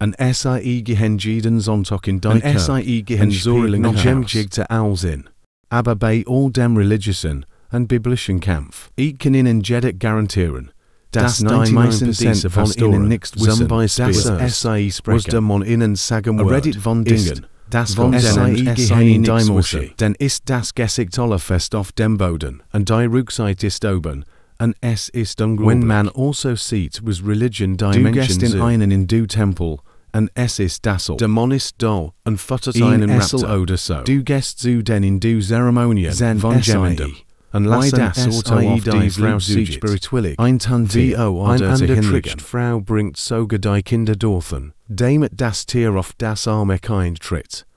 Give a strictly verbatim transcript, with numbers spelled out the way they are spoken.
an sie gehenjiden zontok in Dike, an sie gehenzorling and gemjig to Alzin, aber bei all dem religiosen and biblischen Kampf, Ekenin and Jedek garantieren, das ninety-nine percent von ihnen nicht wissen, das sie sprechen, was demon innen sagen Reddit von Dingen, das von sie gehen in denn ist das Gesicht aller fest auf dem Boden, und die Rückseite ist oben, and es ist unglaublich. When man also sieht was religion dimensions in einen in du Tempel, and es ist das Demonist doll, and futtet einen Raptor oder so, du gest zu den in du Zeremonien von Gemendem. And why das Auto auf die Frau sich spirituellig eintantiert Frau bringt sogar die Kinder dorthin, damit das Tier auf das arme Kind tritt,